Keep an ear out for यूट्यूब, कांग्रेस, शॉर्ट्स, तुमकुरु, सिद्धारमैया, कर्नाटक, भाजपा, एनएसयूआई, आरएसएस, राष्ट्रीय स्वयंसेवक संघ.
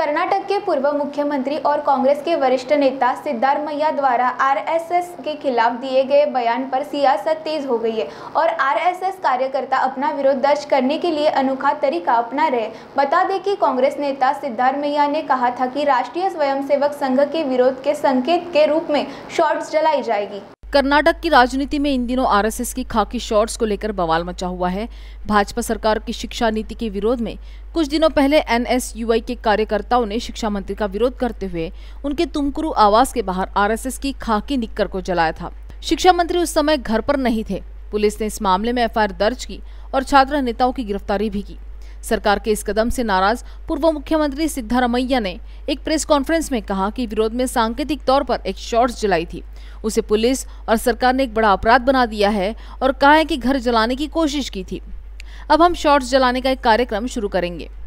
कर्नाटक के पूर्व मुख्यमंत्री और कांग्रेस के वरिष्ठ नेता सिद्धारमैया द्वारा आरएसएस के खिलाफ दिए गए बयान पर सियासत तेज हो गई है और आरएसएस कार्यकर्ता अपना विरोध दर्ज करने के लिए अनोखा तरीका अपना रहे। बता दें कि कांग्रेस नेता सिद्धारमैया ने कहा था कि राष्ट्रीय स्वयंसेवक संघ के विरोध के संकेत के रूप में शॉर्ट्स जलाई जाएगी। कर्नाटक की राजनीति में इन दिनों आरएसएस की खाकी शॉर्ट्स को लेकर बवाल मचा हुआ है। भाजपा सरकार की शिक्षा नीति के विरोध में कुछ दिनों पहले एनएसयूआई के कार्यकर्ताओं ने शिक्षा मंत्री का विरोध करते हुए उनके तुमकुरु आवास के बाहर आरएसएस की खाकी निक्कर को जलाया था। शिक्षा मंत्री उस समय घर पर नहीं थे। पुलिस ने इस मामले में एफआईआर दर्ज की और छात्र नेताओं की गिरफ्तारी भी की। सरकार के इस कदम से नाराज पूर्व मुख्यमंत्री सिद्धारमैया ने एक प्रेस कॉन्फ्रेंस में कहा कि विरोध में सांकेतिक तौर पर एक शॉर्ट्स जलाई थी, उसे पुलिस और सरकार ने एक बड़ा अपराध बना दिया है और कहा है कि घर जलाने की कोशिश की थी। अब हम शॉर्ट्स जलाने का एक कार्यक्रम शुरू करेंगे।